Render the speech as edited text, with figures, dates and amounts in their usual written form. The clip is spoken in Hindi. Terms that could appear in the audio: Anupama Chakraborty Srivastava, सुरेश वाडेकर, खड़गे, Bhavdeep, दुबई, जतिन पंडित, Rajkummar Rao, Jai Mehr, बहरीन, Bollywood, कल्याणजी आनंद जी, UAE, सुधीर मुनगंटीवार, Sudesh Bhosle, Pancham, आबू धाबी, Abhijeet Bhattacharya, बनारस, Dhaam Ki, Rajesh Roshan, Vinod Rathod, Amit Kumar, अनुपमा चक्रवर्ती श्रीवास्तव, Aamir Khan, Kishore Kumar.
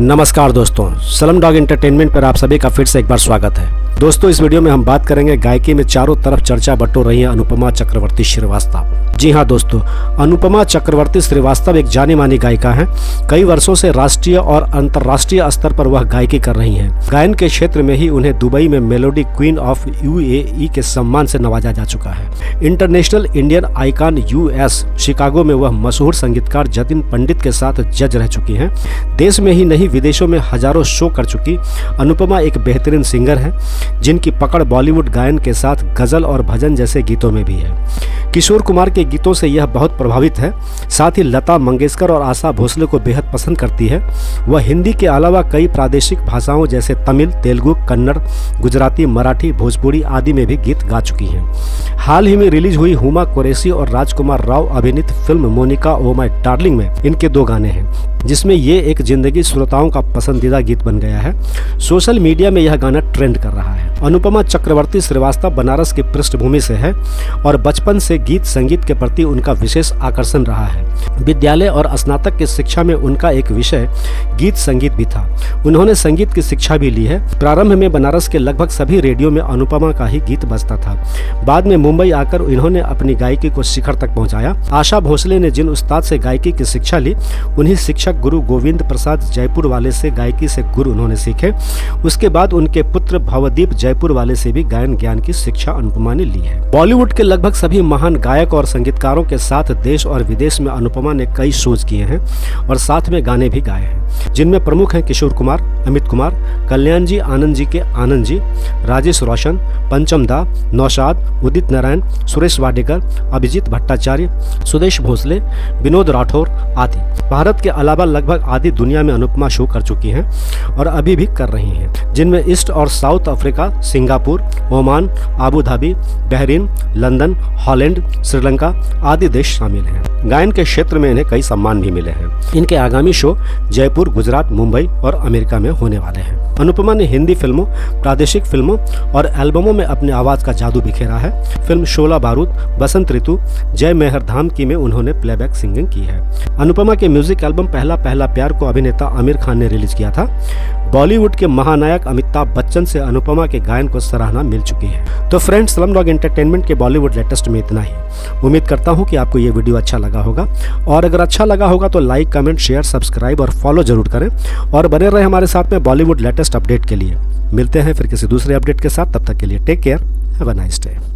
नमस्कार दोस्तों, स्लमडॉग एंटरटेनमेंट पर आप सभी का फिर से एक बार स्वागत है। दोस्तों, इस वीडियो में हम बात करेंगे गायकी में चारों तरफ चर्चा बटो रही है अनुपमा चक्रवर्ती श्रीवास्तव। जी हां दोस्तों, अनुपमा चक्रवर्ती श्रीवास्तव एक जानी मानी गायिका हैं। कई वर्षों से राष्ट्रीय और अंतर्राष्ट्रीय स्तर पर वह गायकी कर रही है। गायन के क्षेत्र में ही उन्हें दुबई में मेलोडी क्वीन ऑफ UAE के सम्मान से नवाजा जा चुका है। International Indian icon US Chicago में वह मशहूर संगीतकार जतिन पंडित के साथ जज रह चुकी है। देश में ही नहीं विदेशों में हजारों शो कर चुकी अनुपमा एक बेहतरीन सिंगर हैं, जिनकी पकड़ बॉलीवुड गायन के साथ गजल और भजन जैसे गीतों में भी है। किशोर कुमार के गीतों से यह बहुत प्रभावित है। साथ ही लता मंगेशकर और आशा भोसले को बेहद पसंद करती है। वह हिंदी के अलावा कई प्रादेशिक भाषाओं जैसे तमिल, तेलुगु, कन्नड़, गुजराती, मराठी, भोजपुरी आदि में भी गीत गा चुकी हैं। हाल ही में रिलीज हुई हुमा कुरैशी और राजकुमार राव अभिनीत film Monika oh my darling में इनके दो गाने हैं, जिसमें ये एक जिंदगी श्रोताओं का पसंदीदा गीत बन गया है। सोशल मीडिया में यह गाना ट्रेंड कर रहा है। अनुपमा चक्रवर्ती श्रीवास्तव बनारस की पृष्ठभूमि से है और बचपन से गीत संगीत के प्रति उनका विशेष आकर्षण रहा है। विद्यालय और स्नातक की शिक्षा में उनका एक विषय गीत संगीत भी था। उन्होंने संगीत की शिक्षा भी ली है। प्रारंभ में बनारस के लगभग सभी रेडियो में अनुपमा का ही गीत बजता था। बाद में मुंबई आकर इन्होंने अपनी गायकी को शिखर तक पहुँचाया। आशा भोसले ने जिन उस्ताद से गायकी की शिक्षा ली, उन्हीं शिक्षक गुरु गोविंद प्रसाद जयपुर वाले से गायकी से गुरु उन्होंने सीखे। उसके बाद उनके पुत्र भवदीप जयपुर वाले से भी गायन ज्ञान की शिक्षा अनुपमा ने ली है। बॉलीवुड के लगभग सभी महान गायक और संगीतकारों के साथ देश और विदेश में अनुपमा ने कई शोज किए हैं और साथ में गाने भी गाए हैं, जिनमें प्रमुख हैं किशोर कुमार, अमित कुमार, कल्याणजी आनंद जी के आनंद जी, राजेश रोशन, पंचम दा, नौशाद, उदित नारायण, सुरेश वाडेकर, अभिजीत भट्टाचार्य, सुदेश भोसले, विनोद राठौर आदि। भारत के अलावा लगभग आधी दुनिया में अनुपमा शो कर चुकी हैं और अभी भी कर रही हैं, जिनमें ईस्ट और South Africa, Singapore, Oman, आबू धाबी, बहरीन, London, Holland, Sri Lanka आदि देश शामिल हैं। गायन के क्षेत्र में इन्हें कई सम्मान भी मिले हैं। इनके आगामी शो जयपुर, गुजरात, मुंबई और अमेरिका में होने वाले हैं। अनुपमा ने हिंदी फिल्मों, प्रादेशिक फिल्मों और एल्बमों में अपने आवाज का जादू बिखेरा है। फिल्म शोला बारूद, बसंत ऋतु, जय मेहर, धाम की में उन्होंने प्लेबैक सिंगिंग की है। अनुपमा के म्यूजिक एल्बम पहला पहला प्यार को अभिनेता आमिर खान ने रिलीज किया था। बॉलीवुड के महानायक अमिताभ बच्चन से अनुपमा के गायन को सराहना मिल चुकी है। तो फ्रेंड्स, स्लमडॉग एंटरटेनमेंट के बॉलीवुड लेटेस्ट में इतना ही। उम्मीद करता हूं कि आपको ये वीडियो अच्छा लगा होगा, और अगर अच्छा लगा होगा तो लाइक, कमेंट, शेयर, सब्सक्राइब और फॉलो जरूर करें और बने रहे हमारे साथ में बॉलीवुड लेटेस्ट अपडेट के लिए। मिलते हैं फिर किसी दूसरे अपडेट के साथ, तब तक के लिए take care, have a nice day.